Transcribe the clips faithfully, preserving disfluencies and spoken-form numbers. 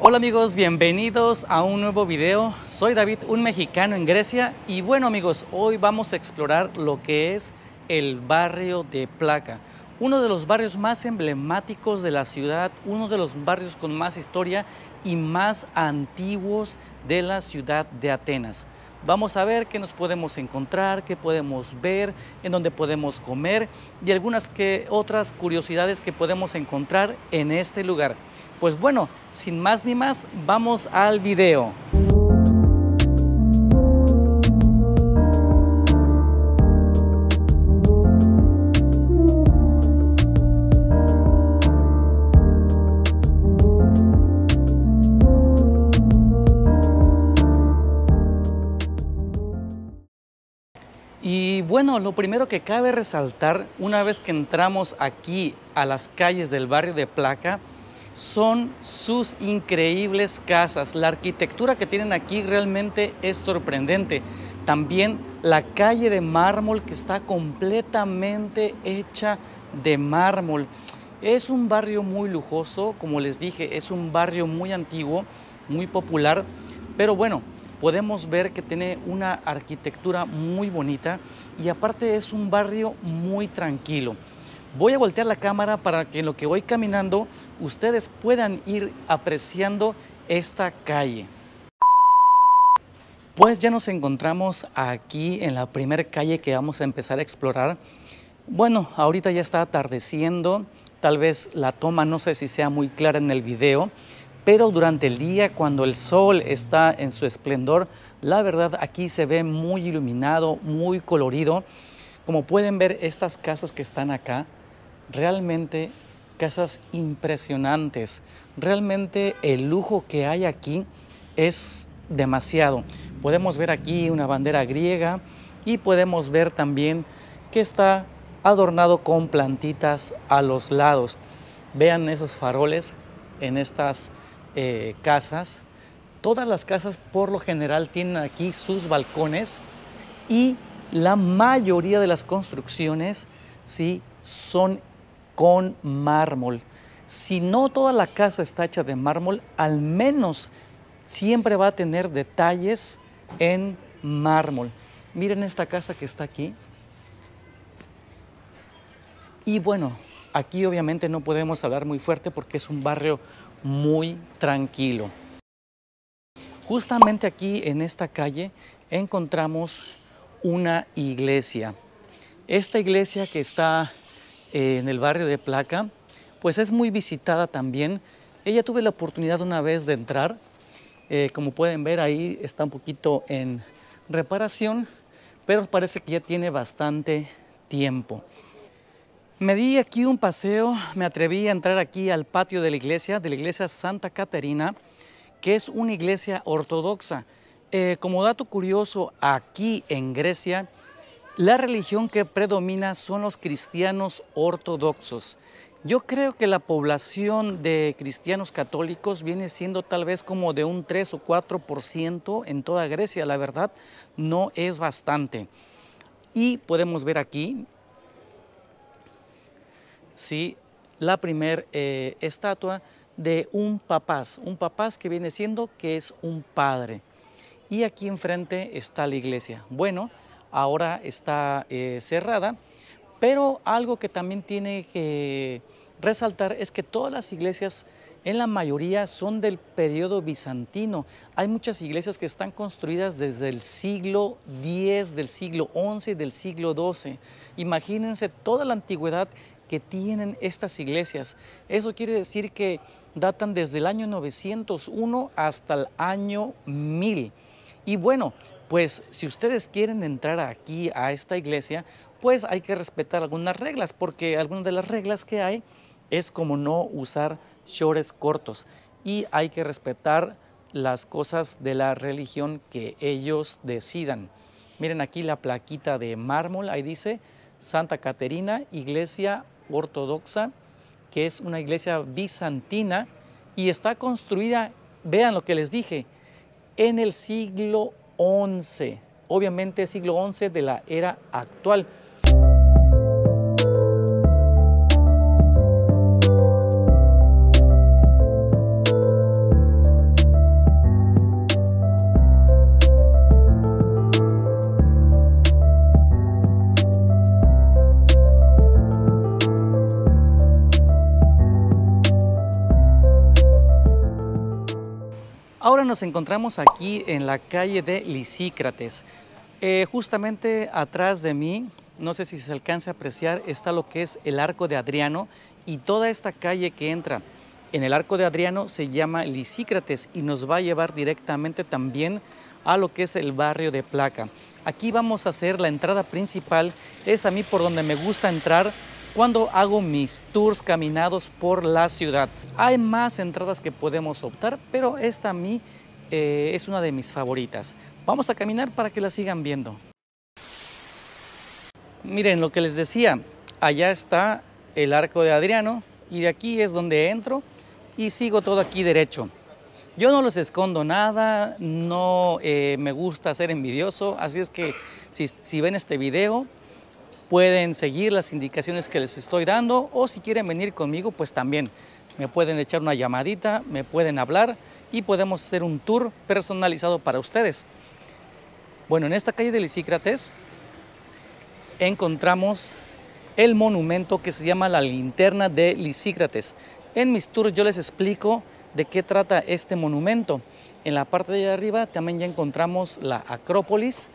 Hola amigos, bienvenidos a un nuevo video. Soy David, un mexicano en Grecia. Y bueno amigos, hoy vamos a explorar lo que es el barrio de Plaka, uno de los barrios más emblemáticos de la ciudad, uno de los barrios con más historia y más antiguos de la ciudad de Atenas. Vamos a ver qué nos podemos encontrar, qué podemos ver, en dónde podemos comer y algunas que otras curiosidades que podemos encontrar en este lugar. Pues bueno, sin más ni más, vamos al video. Y bueno, lo primero que cabe resaltar una vez que entramos aquí a las calles del barrio de Plaka son sus increíbles casas. La arquitectura que tienen aquí realmente es sorprendente. También la calle de mármol que está completamente hecha de mármol. Es un barrio muy lujoso, como les dije, es un barrio muy antiguo, muy popular, pero bueno, podemos ver que tiene una arquitectura muy bonita y aparte es un barrio muy tranquilo. Voy a voltear la cámara para que en lo que voy caminando ustedes puedan ir apreciando esta calle. Pues ya nos encontramos aquí en la primera calle que vamos a empezar a explorar. Bueno, ahorita ya está atardeciendo, tal vez la toma no sé si sea muy clara en el video, pero durante el día, cuando el sol está en su esplendor, la verdad aquí se ve muy iluminado, muy colorido. Como pueden ver, estas casas que están acá, realmente casas impresionantes. Realmente el lujo que hay aquí es demasiado. Podemos ver aquí una bandera griega y podemos ver también que está adornado con plantitas a los lados. Vean esos faroles en estas Eh, casas. Todas las casas por lo general tienen aquí sus balcones y la mayoría de las construcciones sí son con mármol. Si no toda la casa está hecha de mármol, al menos siempre va a tener detalles en mármol. Miren esta casa que está aquí. Y bueno, aquí obviamente no podemos hablar muy fuerte porque es un barrio muy tranquilo. Justamente aquí en esta calle encontramos una iglesia. Esta iglesia que está eh, en el barrio de Plaka, pues es muy visitada también. Ella tuve la oportunidad una vez de entrar. Eh, como pueden ver, ahí está un poquito en reparación, pero parece que ya tiene bastante tiempo. Me di aquí un paseo, me atreví a entrar aquí al patio de la iglesia, de la iglesia Santa Caterina, que es una iglesia ortodoxa. Eh, como dato curioso, aquí en Grecia, la religión que predomina son los cristianos ortodoxos. Yo creo que la población de cristianos católicos viene siendo tal vez como de un tres o cuatro por ciento en toda Grecia. La verdad, no es bastante. Y podemos ver aquí, sí, la primer eh, estatua de un papás, un papás que viene siendo que es un padre. Y aquí enfrente está la iglesia. Bueno, ahora está eh, cerrada, pero algo que también tiene que resaltar es que todas las iglesias en la mayoría son del periodo bizantino. Hay muchas iglesias que están construidas desde el siglo diez, del siglo once, del siglo doce. Imagínense toda la antigüedad que tienen estas iglesias. Eso quiere decir que datan desde el año novecientos uno hasta el año mil. Y bueno, pues si ustedes quieren entrar aquí a esta iglesia, pues hay que respetar algunas reglas, porque algunas de las reglas que hay es como no usar shorts cortos y hay que respetar las cosas de la religión que ellos decidan. Miren aquí la plaquita de mármol, ahí dice Santa Caterina, iglesia ortodoxa, que es una iglesia bizantina y está construida, vean lo que les dije, en el siglo once, obviamente siglo once de la era actual. Ahora nos encontramos aquí en la calle de Lisícrates. Eh, justamente atrás de mí, no sé si se alcanza a apreciar, está lo que es el Arco de Adriano, y toda esta calle que entra en el Arco de Adriano se llama Lisícrates y nos va a llevar directamente también a lo que es el barrio de Plaka. Aquí vamos a hacer la entrada principal, es a mí por donde me gusta entrar cuando hago mis tours caminados por la ciudad. Hay más entradas que podemos optar, pero esta a mí eh, es una de mis favoritas. Vamos a caminar para que la sigan viendo. Miren lo que les decía, allá está el Arco de Adriano y de aquí es donde entro y sigo todo aquí derecho. Yo no les escondo nada, no eh, me gusta ser envidioso, así es que si, si ven este video pueden seguir las indicaciones que les estoy dando, o si quieren venir conmigo pues también me pueden echar una llamadita, me pueden hablar y podemos hacer un tour personalizado para ustedes. Bueno, en esta calle de Lisícrates encontramos el monumento que se llama La Linterna de Lisícrates. En mis tours yo les explico de qué trata este monumento. En la parte de arriba también ya encontramos la Acrópolis.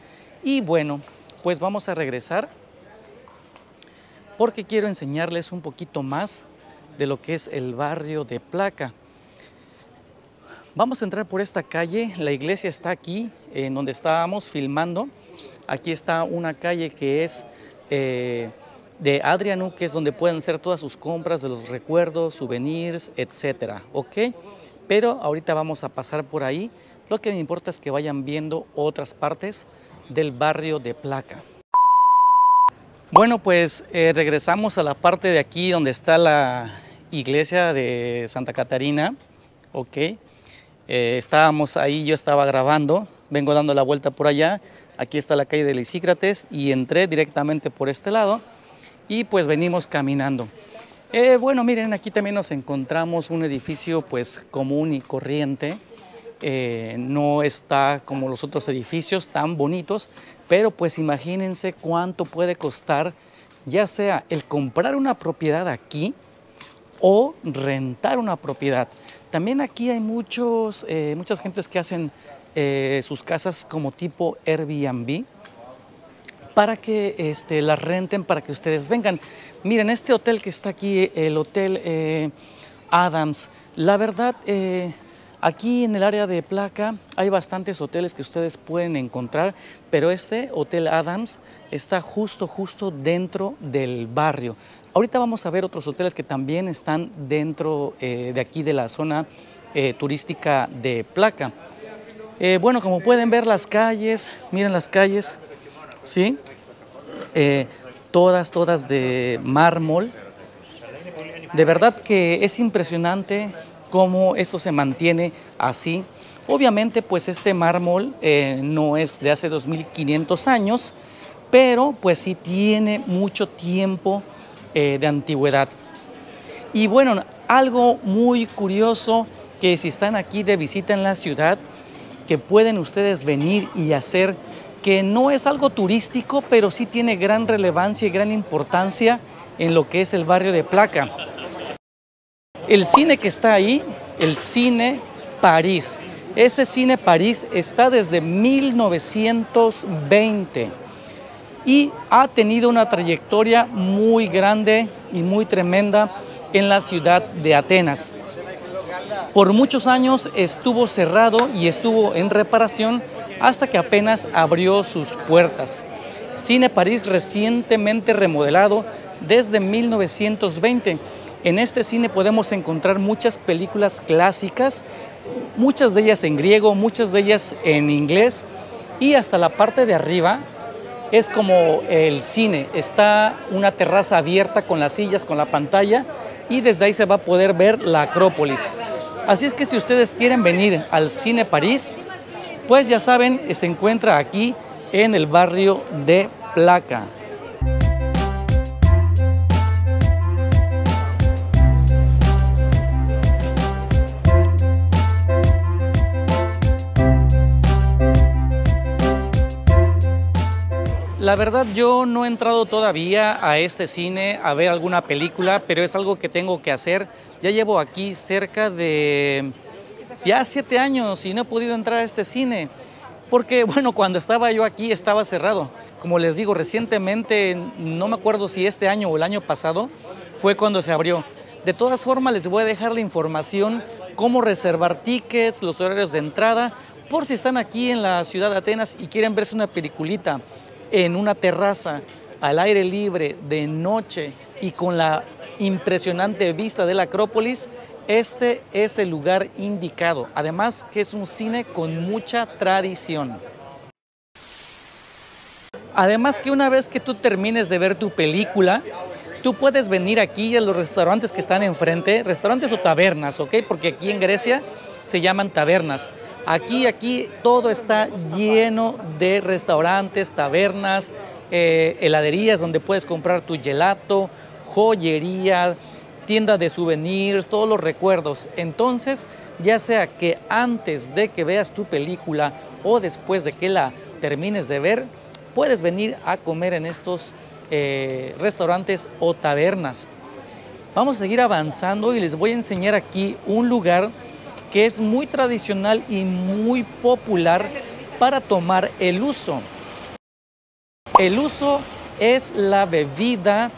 Y bueno, pues vamos a regresar porque quiero enseñarles un poquito más de lo que es el barrio de Plaka. Vamos a entrar por esta calle. La iglesia está aquí, en donde estábamos filmando. Aquí está una calle que es eh, de Adriano, que es donde pueden hacer todas sus compras de los recuerdos, souvenirs, etcétera, ¿ok? Pero ahorita vamos a pasar por ahí. Lo que me importa es que vayan viendo otras partes del barrio de Plaka. Bueno, pues eh, regresamos a la parte de aquí donde está la iglesia de Santa Caterina, ¿ok? Eh, estábamos ahí, yo estaba grabando, vengo dando la vuelta por allá. Aquí está la calle de Lisícrates y entré directamente por este lado. Y pues venimos caminando. Eh, bueno, miren, aquí también nos encontramos un edificio pues común y corriente. Eh, no está como los otros edificios tan bonitos, pero pues imagínense cuánto puede costar ya sea el comprar una propiedad aquí o rentar una propiedad. También aquí hay muchos, eh, muchas gentes que hacen eh, sus casas como tipo Airbnb, para que este, las renten, para que ustedes vengan. Miren, este hotel que está aquí, el Hotel eh, Adams, la verdad, eh, aquí en el área de Plaka hay bastantes hoteles que ustedes pueden encontrar, pero este Hotel Adams está justo, justo dentro del barrio. Ahorita vamos a ver otros hoteles que también están dentro eh, de aquí de la zona eh, turística de Plaka. Eh, bueno, como pueden ver las calles, miren las calles, sí, eh, todas, todas de mármol. De verdad que es impresionante cómo esto se mantiene así. Obviamente, pues este mármol eh, no es de hace dos mil quinientos años, pero pues sí tiene mucho tiempo eh, de antigüedad. Y bueno, algo muy curioso que si están aquí de visita en la ciudad, que pueden ustedes venir y hacer, que no es algo turístico, pero sí tiene gran relevancia y gran importancia en lo que es el barrio de Plaka. El cine que está ahí, el Cine París. Ese Cine París está desde mil novecientos veinte y ha tenido una trayectoria muy grande y muy tremenda en la ciudad de Atenas. Por muchos años estuvo cerrado y estuvo en reparación hasta que apenas abrió sus puertas. Cine París, recientemente remodelado desde mil novecientos veinte. En este cine podemos encontrar muchas películas clásicas, muchas de ellas en griego, muchas de ellas en inglés, y hasta la parte de arriba es como el cine. Está una terraza abierta con las sillas, con la pantalla, y desde ahí se va a poder ver la Acrópolis. Así es que si ustedes quieren venir al Cine París, pues ya saben, se encuentra aquí en el barrio de Plaka. La verdad, yo no he entrado todavía a este cine a ver alguna película, pero es algo que tengo que hacer. Ya llevo aquí cerca de ya siete años y no he podido entrar a este cine, porque bueno, cuando estaba yo aquí estaba cerrado. Como les digo, recientemente, no me acuerdo si este año o el año pasado, fue cuando se abrió. De todas formas, les voy a dejar la información, cómo reservar tickets, los horarios de entrada, por si están aquí en la ciudad de Atenas y quieren verse una peliculita en una terraza, al aire libre, de noche y con la impresionante vista de la Acrópolis, este es el lugar indicado. Además que es un cine con mucha tradición. Además que una vez que tú termines de ver tu película, tú puedes venir aquí a los restaurantes que están enfrente, restaurantes o tabernas, ¿ok? Porque aquí en Grecia se llaman tabernas. Aquí, aquí todo está lleno de restaurantes, tabernas, eh, heladerías donde puedes comprar tu gelato, joyería, tienda de souvenirs, todos los recuerdos. Entonces, ya sea que antes de que veas tu película o después de que la termines de ver, puedes venir a comer en estos Eh, restaurantes o tabernas. Vamos a seguir avanzando y les voy a enseñar aquí un lugar que es muy tradicional y muy popular para tomar el uso. El uso es la bebida,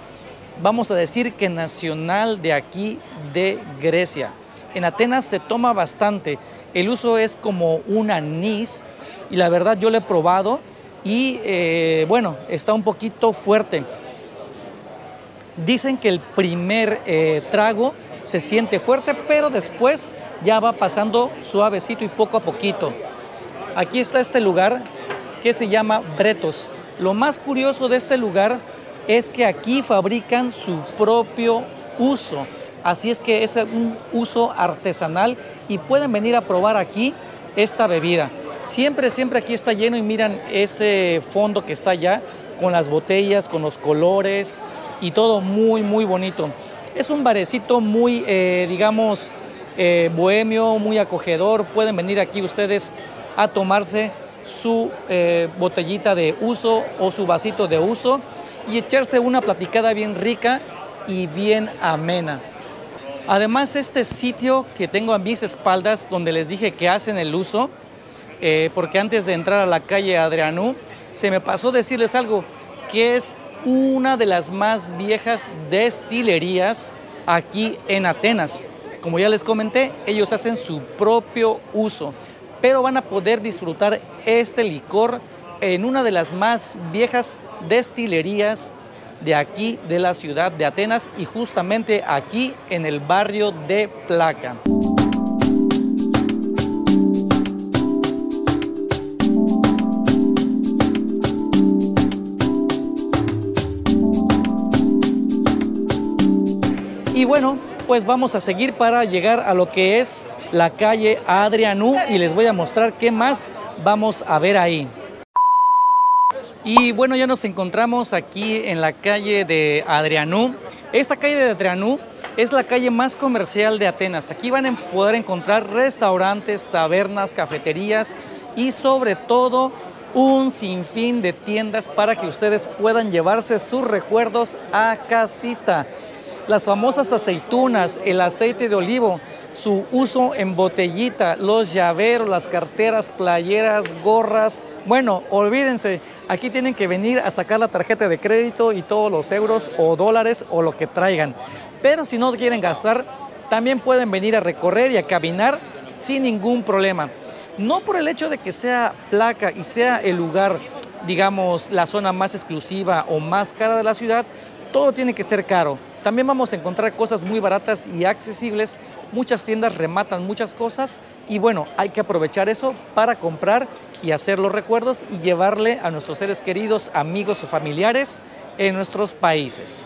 vamos a decir que nacional de aquí de Grecia. En Atenas se toma bastante. El uso es como un anís y la verdad yo lo he probado. Y eh, bueno, está un poquito fuerte. Dicen que el primer eh, trago se siente fuerte, pero después ya va pasando suavecito y poco a poquito. Aquí está este lugar que se llama Bretos. Lo más curioso de este lugar es que aquí fabrican su propio uso. Así es que es un uso artesanal y pueden venir a probar aquí esta bebida. Siempre, siempre aquí está lleno y miran ese fondo que está allá con las botellas, con los colores y todo muy, muy bonito. Es un barecito muy, eh, digamos, eh, bohemio, muy acogedor. Pueden venir aquí ustedes a tomarse su eh, botellita de uso o su vasito de uso y echarse una platicada bien rica y bien amena. Además, este sitio que tengo a mis espaldas donde les dije que hacen el uso, Eh, porque antes de entrar a la calle Adriano, se me pasó decirles algo, que es una de las más viejas destilerías aquí en Atenas. Como ya les comenté, ellos hacen su propio uso, pero van a poder disfrutar este licor en una de las más viejas destilerías de aquí, de la ciudad de Atenas, y justamente aquí en el barrio de Plaka. Y bueno, pues vamos a seguir para llegar a lo que es la calle Adriano y les voy a mostrar qué más vamos a ver ahí. Y bueno, ya nos encontramos aquí en la calle de Adriano. Esta calle de Adriano es la calle más comercial de Atenas. Aquí van a poder encontrar restaurantes, tabernas, cafeterías y sobre todo un sinfín de tiendas para que ustedes puedan llevarse sus recuerdos a casita. Las famosas aceitunas, el aceite de olivo, su uso en botellita, los llaveros, las carteras, playeras, gorras. Bueno, olvídense, aquí tienen que venir a sacar la tarjeta de crédito y todos los euros o dólares o lo que traigan. Pero si no quieren gastar, también pueden venir a recorrer y a caminar sin ningún problema. No por el hecho de que sea Plaka y sea el lugar, digamos, la zona más exclusiva o más cara de la ciudad, todo tiene que ser caro. También vamos a encontrar cosas muy baratas y accesibles. Muchas tiendas rematan muchas cosas y bueno, hay que aprovechar eso para comprar y hacer los recuerdos y llevarle a nuestros seres queridos, amigos o familiares en nuestros países.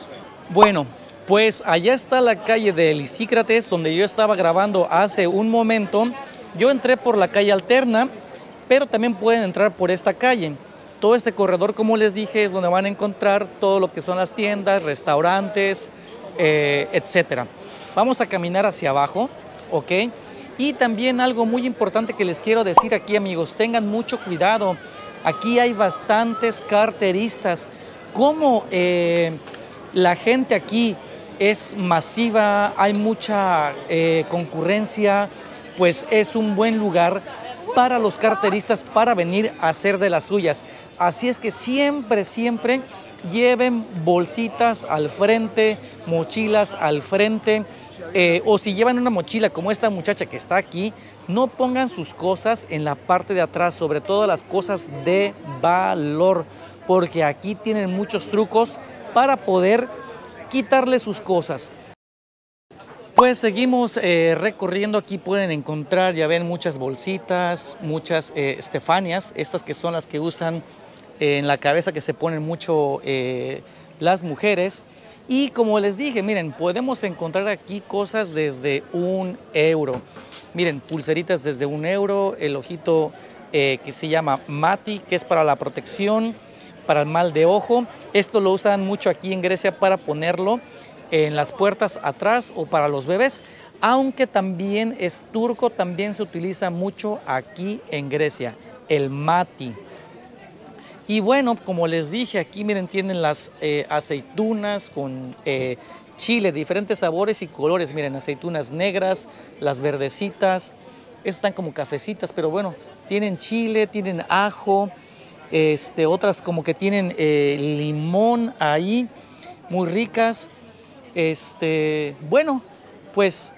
Bueno, pues allá está la calle de Lisícrates donde yo estaba grabando hace un momento. Yo entré por la calle alterna, pero también pueden entrar por esta calle. Todo este corredor, como les dije, es donde van a encontrar todo lo que son las tiendas, restaurantes, eh, etcétera. Vamos a caminar hacia abajo, ¿ok? Y también algo muy importante que les quiero decir aquí, amigos, tengan mucho cuidado. Aquí hay bastantes carteristas. Como eh, la gente aquí es masiva, hay mucha eh, concurrencia, pues es un buen lugar para los carteristas para venir a hacer de las suyas. Así es que siempre, siempre lleven bolsitas al frente, mochilas al frente, eh, o si llevan una mochila como esta muchacha que está aquí, no pongan sus cosas en la parte de atrás, sobre todo las cosas de valor, porque aquí tienen muchos trucos para poder quitarle sus cosas. Pues seguimos eh, recorriendo. Aquí pueden encontrar, ya ven, muchas bolsitas, muchas eh, estefanias, estas que son las que usan eh, en la cabeza, que se ponen mucho eh, las mujeres. Y como les dije, miren, podemos encontrar aquí cosas desde un euro. Miren, pulseritas desde un euro, el ojito eh, que se llama mati, que es para la protección, para el mal de ojo. Esto lo usan mucho aquí en Grecia para ponerlo en las puertas atrás o para los bebés, aunque también es turco, también se utiliza mucho aquí en Grecia, el mati. Y bueno, como les dije, aquí miren, tienen las eh, aceitunas con eh, chile, diferentes sabores y colores. Miren, aceitunas negras, las verdecitas, están como cafecitas, pero bueno, tienen chile, tienen ajo, este, otras como que tienen eh, limón ahí, muy ricas. Este, bueno, pues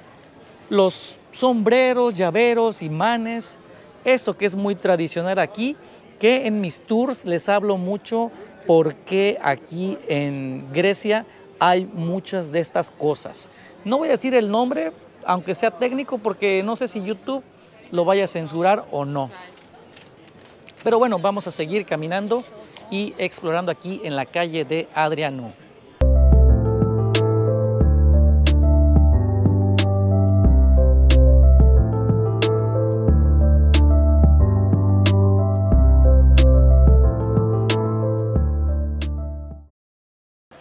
los sombreros, llaveros, imanes, esto que es muy tradicional aquí, que en mis tours les hablo mucho porque aquí en Grecia hay muchas de estas cosas. No voy a decir el nombre, aunque sea técnico, porque no sé si YouTube lo vaya a censurar o no. Pero bueno, vamos a seguir caminando y explorando aquí en la calle de Adriano.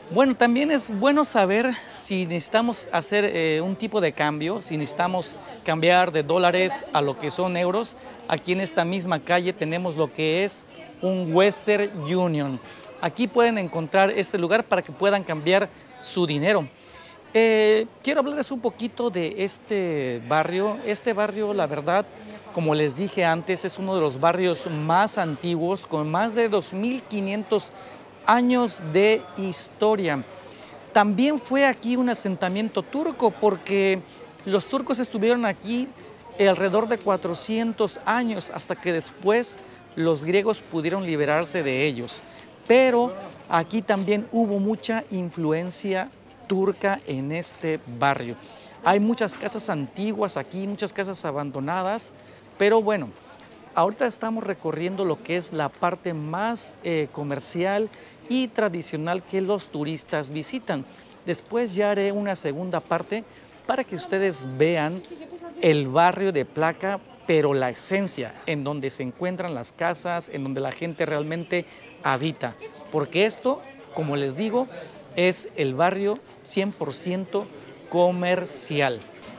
Bueno, también es bueno saber si necesitamos hacer eh, un tipo de cambio, si necesitamos cambiar de dólares a lo que son euros. Aquí en esta misma calle tenemos lo que es un Western Union. Aquí pueden encontrar este lugar para que puedan cambiar su dinero. Eh, quiero hablarles un poquito de este barrio. Este barrio, la verdad, como les dije antes, es uno de los barrios más antiguos, con más de dos mil quinientos años de historia. También fue aquí un asentamiento turco, porque los turcos estuvieron aquí alrededor de cuatrocientos años, hasta que después los griegos pudieron liberarse de ellos. Pero aquí también hubo mucha influencia turca en este barrio. Hay muchas casas antiguas aquí, muchas casas abandonadas, pero bueno, ahorita estamos recorriendo lo que es la parte más eh, comercial y tradicional que los turistas visitan. Después ya haré una segunda parte para que ustedes vean el barrio de Plaka, pero la esencia, en donde se encuentran las casas, en donde la gente realmente habita. Porque esto, como les digo, es el barrio cien por ciento comercial.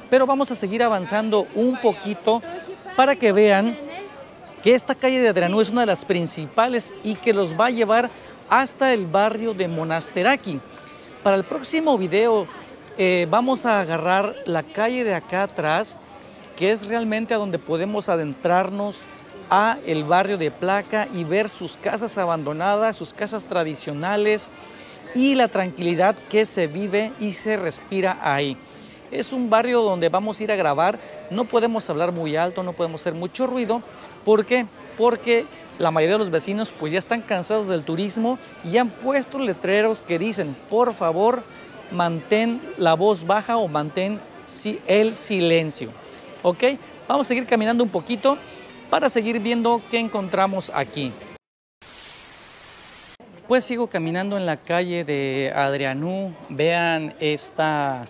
Pero vamos a seguir avanzando un poquito para que vean que esta calle de Adriano es una de las principales y que los va a llevar hasta el barrio de Monasteraki. Para el próximo video eh, vamos a agarrar la calle de acá atrás, que es realmente a donde podemos adentrarnos a el barrio de Plaka y ver sus casas abandonadas, sus casas tradicionales y la tranquilidad que se vive y se respira ahí. Es un barrio donde vamos a ir a grabar. No podemos hablar muy alto, no podemos hacer mucho ruido. ¿Por qué? Porque la mayoría de los vecinos pues ya están cansados del turismo y han puesto letreros que dicen, por favor, mantén la voz baja o mantén el silencio. ¿Ok? Vamos a seguir caminando un poquito para seguir viendo qué encontramos aquí. Pues sigo caminando en la calle de Adriano. Vean esta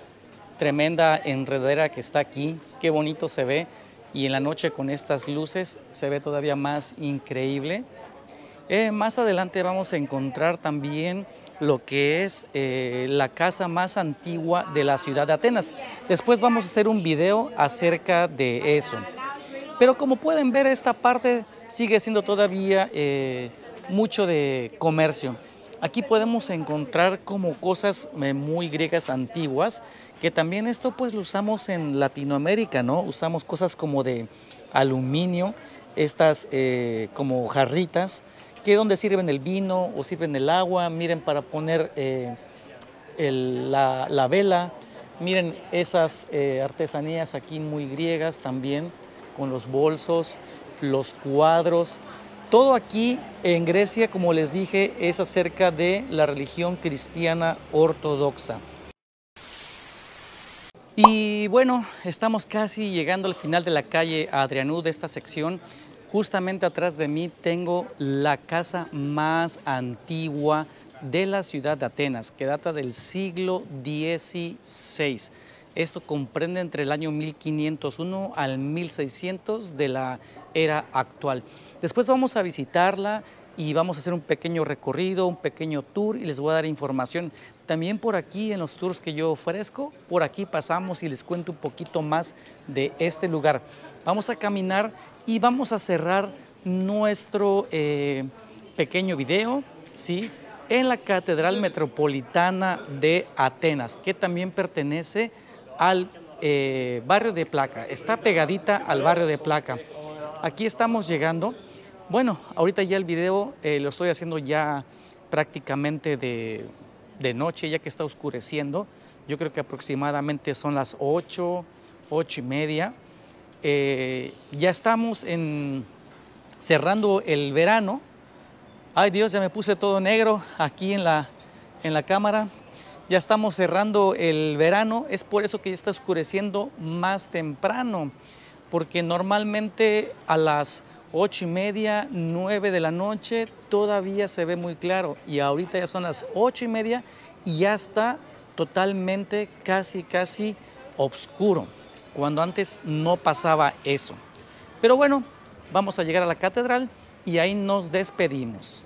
tremenda enredadera que está aquí, qué bonito se ve, y en la noche con estas luces se ve todavía más increíble. Eh, más adelante vamos a encontrar también lo que es eh, la casa más antigua de la ciudad de Atenas. Después vamos a hacer un video acerca de eso. Pero como pueden ver, esta parte sigue siendo todavía eh, mucho de comercio. Aquí podemos encontrar como cosas muy griegas antiguas, que también esto pues lo usamos en Latinoamérica, ¿no? Usamos cosas como de aluminio, estas eh, como jarritas, que donde sirven el vino o sirven el agua, miren para poner eh, el, la, la vela, miren esas eh, artesanías aquí muy griegas también, con los bolsos, los cuadros. Todo aquí en Grecia, como les dije, es acerca de la religión cristiana ortodoxa. Y bueno, estamos casi llegando al final de la calle Adrianú de esta sección. Justamente atrás de mí tengo la casa más antigua de la ciudad de Atenas, que data del siglo dieciséis. Esto comprende entre el año mil quinientos uno al mil seiscientos de la era actual. Después vamos a visitarla y vamos a hacer un pequeño recorrido, un pequeño tour y les voy a dar información. También por aquí en los tours que yo ofrezco, por aquí pasamos y les cuento un poquito más de este lugar. Vamos a caminar y vamos a cerrar nuestro eh, pequeño video, ¿sí?, en la Catedral Metropolitana de Atenas, que también pertenece al eh, barrio de Plaka. Está pegadita al barrio de Plaka. Aquí estamos llegando. Bueno, ahorita ya el video eh, lo estoy haciendo ya prácticamente de, de noche, ya que está oscureciendo. Yo creo que aproximadamente son las ocho, ocho y media. Eh, ya estamos en, cerrando el verano. Ay Dios, ya me puse todo negro aquí en la, en la cámara. Ya estamos cerrando el verano, es por eso que ya está oscureciendo más temprano, porque normalmente a las ocho y media, nueve de la noche todavía se ve muy claro y ahorita ya son las ocho y media y ya está totalmente casi casi oscuro, cuando antes no pasaba eso. Pero bueno, vamos a llegar a la catedral y ahí nos despedimos.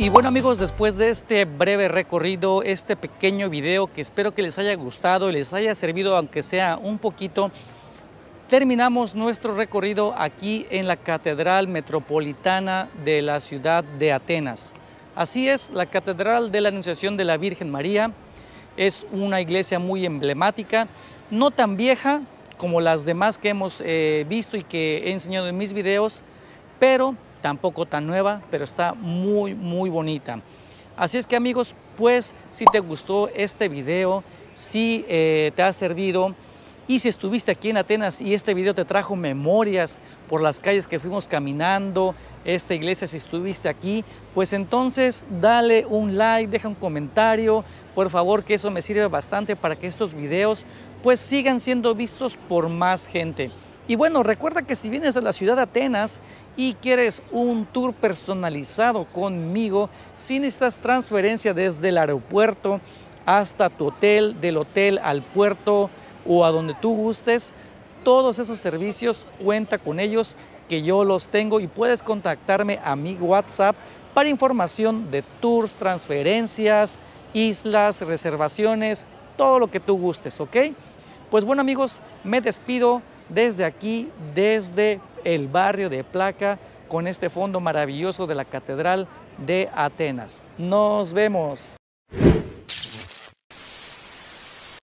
Y bueno amigos, después de este breve recorrido, este pequeño video que espero que les haya gustado y les haya servido aunque sea un poquito, terminamos nuestro recorrido aquí en la Catedral Metropolitana de la ciudad de Atenas. Así es, la Catedral de la Anunciación de la Virgen María es una iglesia muy emblemática, no tan vieja como las demás que hemos eh, visto y que he enseñado en mis videos, pero tampoco tan nueva, pero está muy muy bonita. Así es que amigos, pues si te gustó este video, si eh, te ha servido y si estuviste aquí en Atenas y este video te trajo memorias por las calles que fuimos caminando, esta iglesia, si estuviste aquí, pues entonces dale un like, deja un comentario, por favor, que eso me sirve bastante para que estos videos pues sigan siendo vistos por más gente. Y bueno, recuerda que si vienes de la ciudad de Atenas y quieres un tour personalizado conmigo, si necesitas transferencia desde el aeropuerto hasta tu hotel, del hotel al puerto o a donde tú gustes, todos esos servicios cuenta con ellos, que yo los tengo, y puedes contactarme a mi WhatsApp para información de tours, transferencias, islas, reservaciones, todo lo que tú gustes, ¿ok? Pues bueno amigos, me despido desde aquí, desde el barrio de Plaka, con este fondo maravilloso de la Catedral de Atenas. ¡Nos vemos!